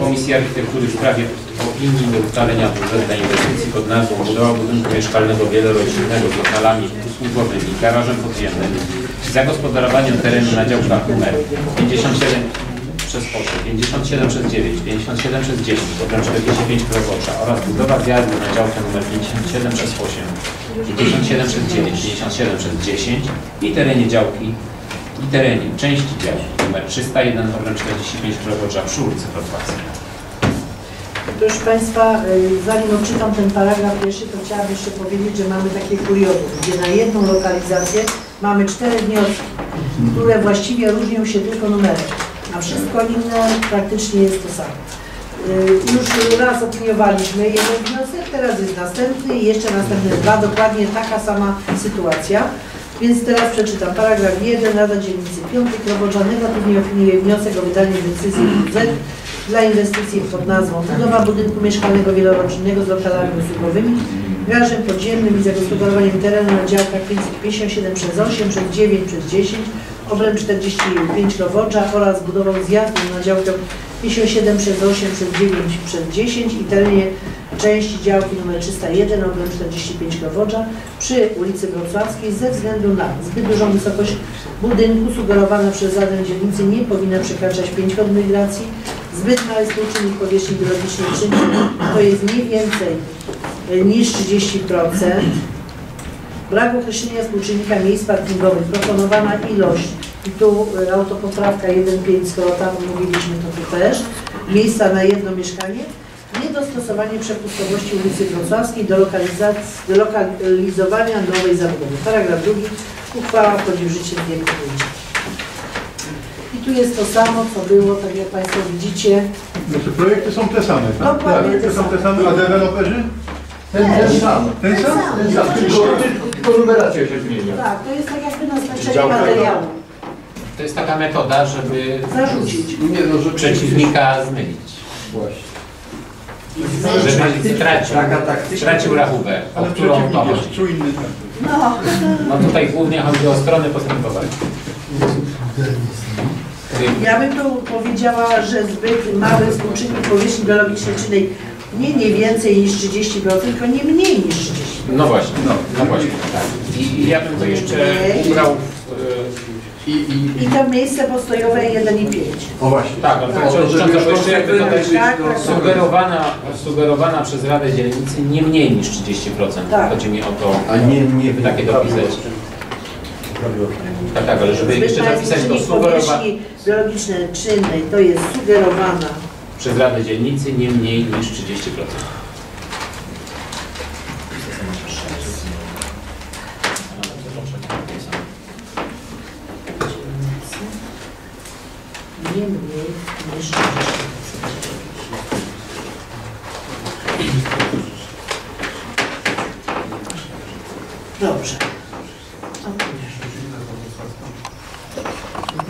Komisja Architektury w sprawie opinii do ustalenia budżetu inwestycji pod nazwą budowa budynku mieszkalnego wielorodzinnego z lokalami usługowymi, garażem podziemnym i zagospodarowaniem terenu na działkach numer 57/8, 57/9, 57/10, potem 45 Krowodrza oraz budowa wjazdu na działkę numer 57/8, 57/9, 57/10 i terenie działki i terenie części działki numer 301 45 Krowodrza przy ulicy Wrocławskiej. Proszę Państwa, zanim odczytam ten paragraf pierwszy, to chciałabym jeszcze powiedzieć, że mamy takie kuriozum, gdzie na jedną lokalizację mamy 4 wnioski, które właściwie różnią się tylko numerem, a wszystko inne praktycznie jest to samo. Już raz opiniowaliśmy jeden wniosek, teraz jest następny i jeszcze następne 2, dokładnie taka sama sytuacja. Więc teraz przeczytam paragraf 1, Rada Dzielnicy V Krowodrza negatywnie opiniuje wniosek o wydanie decyzji budżet dla inwestycji pod nazwą budowa budynku mieszkalnego wielorodzinnego z lokalami usługowymi, garażem podziemnym i zagospodarowaniem terenu na działkach 57/8, 9/10, obręb 45 Krowodrza oraz budową zjazdu na działkę 57/8, 9/10 i terenie części działki nr 301, obręb 45 Krowodrza przy ulicy Wrocławskiej ze względu na zbyt dużą wysokość budynku sugerowana przez Radę Dzielnicy nie powinna przekraczać 5 migracji, zbyt mały współczynnik powierzchni biologicznej czynnik to jest nie więcej niż 30%, brak określenia współczynnika miejsc parkingowych, proponowana ilość i tu autopoprawka 1.5, skoro tam mówiliśmy, to tu też miejsca na jedno mieszkanie, niedostosowanie przepustowości ulicy Wrocławskiej do lokalizowania nowej zabudowy. Paragraf 2. Uchwała wchodzi w życie w dniu podjęcia. I tu jest to samo, co było, tak jak Państwo widzicie. Znaczy projekty są te same, tak? No, projekty są te same, a deweloperzy? Ten sam. Tylko numeracja się zmienia. Tak, to jest tak jakby naznaczenie materiału. To jest taka metoda, żeby zarzucić. Przeciwnika zmylić. Właśnie. Żeby tracił rachubę, o którą to chodzi. No tutaj głównie chodzi o strony postępowania. Ja bym tu powiedziała, że zbyt mały współczynnik powierzchni biologicznej czynnej nie więcej niż 30%, tylko nie mniej niż 30%. No właśnie, no właśnie. Tak. I ja bym to jeszcze ubrał I to miejsce postojowe 1,5. O właśnie. Tak, sugerowana przez Radę Dzielnicy nie mniej niż 30%. Tak. Chodzi mi o to, a nie takie dopisać. Tak, ale żeby jeszcze dopisać to sugerowane. Biologiczne czynnej to jest sugerowana przez Radę Dzielnicy nie mniej niż 30%. Nie mniej niż 30%. Dobrze.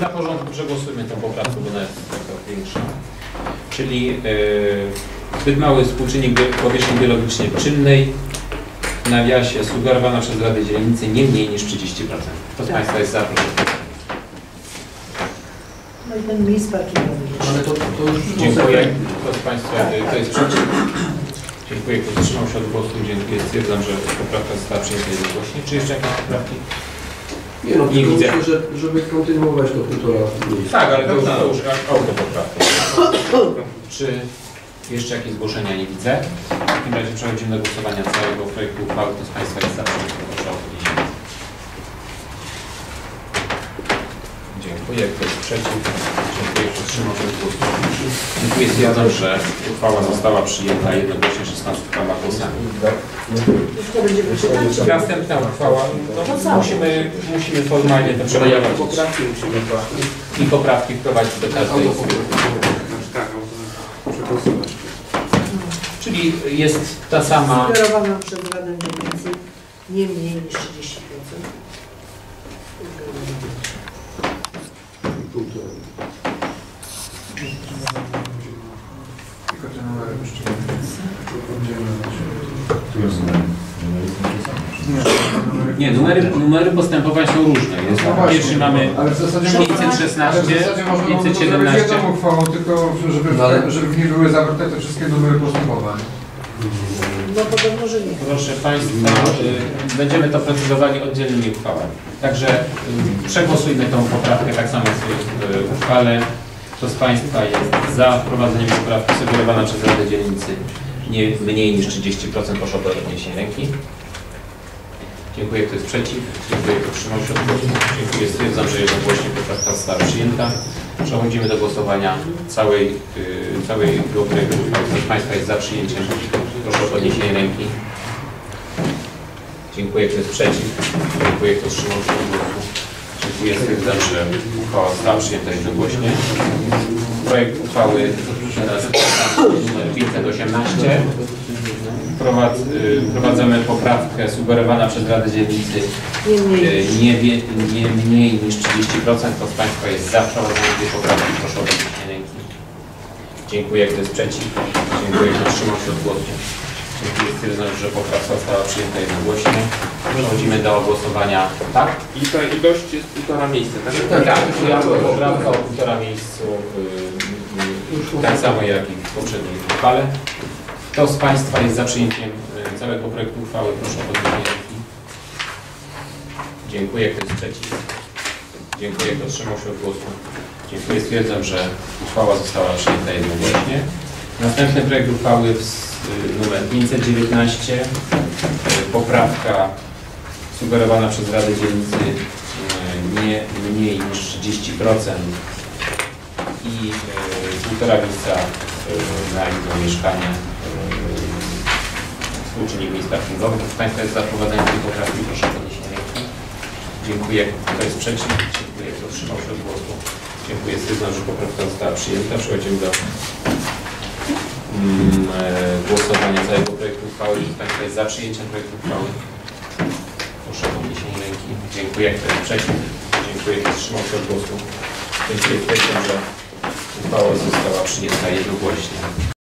Na porządku przegłosujmy tą poprawkę, bo ona jest taka większa. Czyli zbyt mały współczynnik powierzchni biologicznej czynnej w nawiasie sugerowana przez Radę Dzielnicy nie mniej niż 30%. Kto z Państwa jest za, proszę. No i ten miejsc parkingowych. Ale to już dziękuję. Kto z Państwa to jest przeciw? Dziękuję. Kto wstrzymał się od głosu? Dziękuję. Stwierdzam, że poprawka została przyjęta jednogłośnie. Czy jeszcze jakieś poprawki? Nie, no, nie widzę. Żeby kontynuować to półtora. Tak, ale to już autopoprawka. Czy jeszcze jakieś zgłoszenia? Nie widzę. W takim razie przechodzimy do głosowania całego projektu uchwały. Kto z Państwa jest za? Proszę o podniesienie. Dziękuję. Kto jest przeciw? Dziękuję. Wstrzymał się od głosu. Dziękuję. Stwierdzam, że uchwała została przyjęta jednogłośnie 16 głosami. Następna uchwała. No, musimy formalnie to przeprowadzić. I poprawki wprowadzić do każdej. Czyli jest ta sama. Sugerowana przez Radę Dzielnicy nie mniej niż 30%. Tu jest. Nie, numery postępowań są różne. Jest, no właśnie, pierwszy mamy 516, 517. Jedną uchwałą, tylko żeby w niej były zawarte te wszystkie numery postępowań. No podobno, że nie. Proszę Państwa, będziemy to precyzowali oddzielnymi uchwałami. Także przegłosujmy tą poprawkę tak samo jak w uchwale. Kto z Państwa jest za wprowadzeniem poprawki sugerowana przez Radę Dzielnicy nie mniej niż 30% poszło do podniesienia ręki? Dziękuję. Kto jest przeciw? Dziękuję. Kto wstrzymał się od głosu? Dziękuję. Stwierdzam, że jednogłośnie poprawka została przyjęta. Przechodzimy do głosowania całej grupy. Kto z Państwa jest za przyjęciem? Proszę o podniesienie ręki. Dziękuję. Kto jest przeciw? Dziękuję. Kto wstrzymał się od głosu? Dziękuję. Stwierdzam, że uchwała została przyjęta jednogłośnie. Projekt uchwały nr 518. Wprowadzamy poprawkę sugerowana przez Radę Dzielnicy nie mniej niż 30%. Kto z Państwa jest za przeprowadzeniem tej poprawki? Proszę o podniesienie ręki. Dziękuję. Kto jest przeciw? Dziękuję. Kto wstrzymał się od głosu? Dziękuję. Stwierdzam, że poprawka została przyjęta jednogłośnie. Przechodzimy do głosowania. Tak? I gość jest 1,5 miejsca, tak? Tak, poprawka o 1,5 miejscu, tak samo jak i w poprzedniej uchwale. Kto z Państwa jest za przyjęciem całego projektu uchwały? Proszę o podniesienie ręki. Dziękuję. Kto jest przeciw? Dziękuję. Kto wstrzymał się od głosu? Dziękuję. Stwierdzam, że uchwała została przyjęta jednogłośnie. Następny projekt uchwały numer 519. Poprawka sugerowana przez Radę Dzielnicy nie mniej niż 30% i 1,5 miejsca na jedno mieszkanie współczynnik miejsc parkingowych. Kto z Państwa jest za wprowadzeniem tej poprawki? Proszę o podniesienie ręki. Dziękuję. Kto jest przeciw? Dziękuję. Kto wstrzymał się od głosu? Dziękuję. Stwierdzam, że poprawka została przyjęta. Przechodzimy do głosowania całego projektu uchwały. Kto z Państwa jest za przyjęciem projektu uchwały? Proszę o podniesienie ręki. Dziękuję. Kto jest przeciw? Dziękuję. Kto wstrzymał się od głosu? Dziękuję. Stwierdzam, że uchwała została przyjęta jednogłośnie.